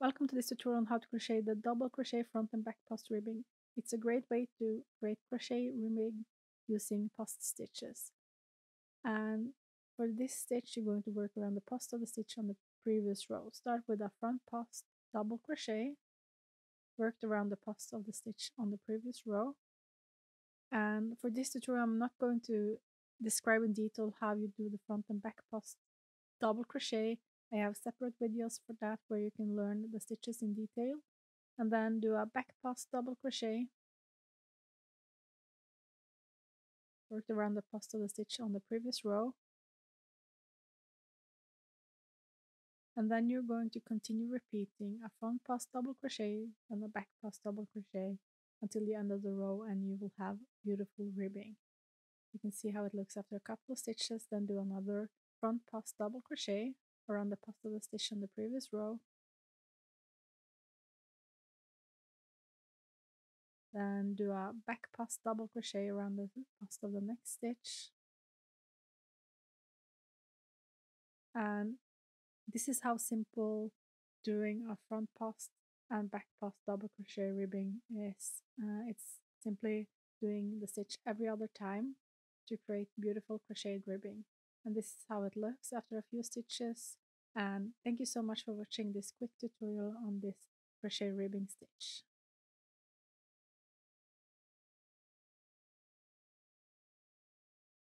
Welcome to this tutorial on how to crochet the double crochet front and back past ribbing. It's a great way to create crochet ribbing using past stitches. And for this stitch you're going to work around the past of the stitch on the previous row. Start with a front past double crochet, worked around the past of the stitch on the previous row. And for this tutorial I'm not going to describe in detail how you do the front and back past double crochet. I have separate videos for that where you can learn the stitches in detail, and then do a back past double crochet, worked around the past of the stitch on the previous row, and then you're going to continue repeating a front past double crochet and a back past double crochet until the end of the row, and you will have beautiful ribbing. You can see how it looks after a couple of stitches, then do another front past double crochet around the past of the stitch on the previous row, then do a back past double crochet around the past of the next stitch. And this is how simple doing a front past and back past double crochet ribbing is. It's simply doing the stitch every other time to create beautiful crocheted ribbing. And this is how it looks after a few stitches. And thank you so much for watching this quick tutorial on this crochet ribbing stitch.